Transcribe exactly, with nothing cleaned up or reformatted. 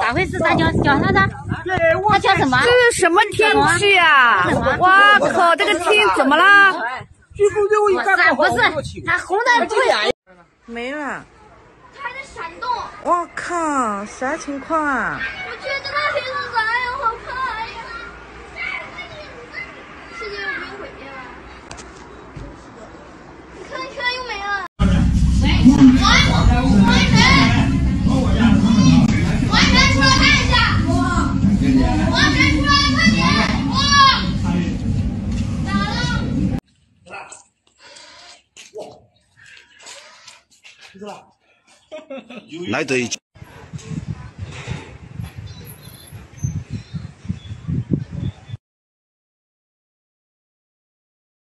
咋回事？他叫叫啥的？他叫什么？这是什么天气呀？哇靠！这个天怎么啦？不是，他红的不行。没了。它还在闪动。我靠！啥情况啊？我觉得它黑成啥呀？好怕呀！世界有没有毁灭啊？你看车又没了。喂。 来得一。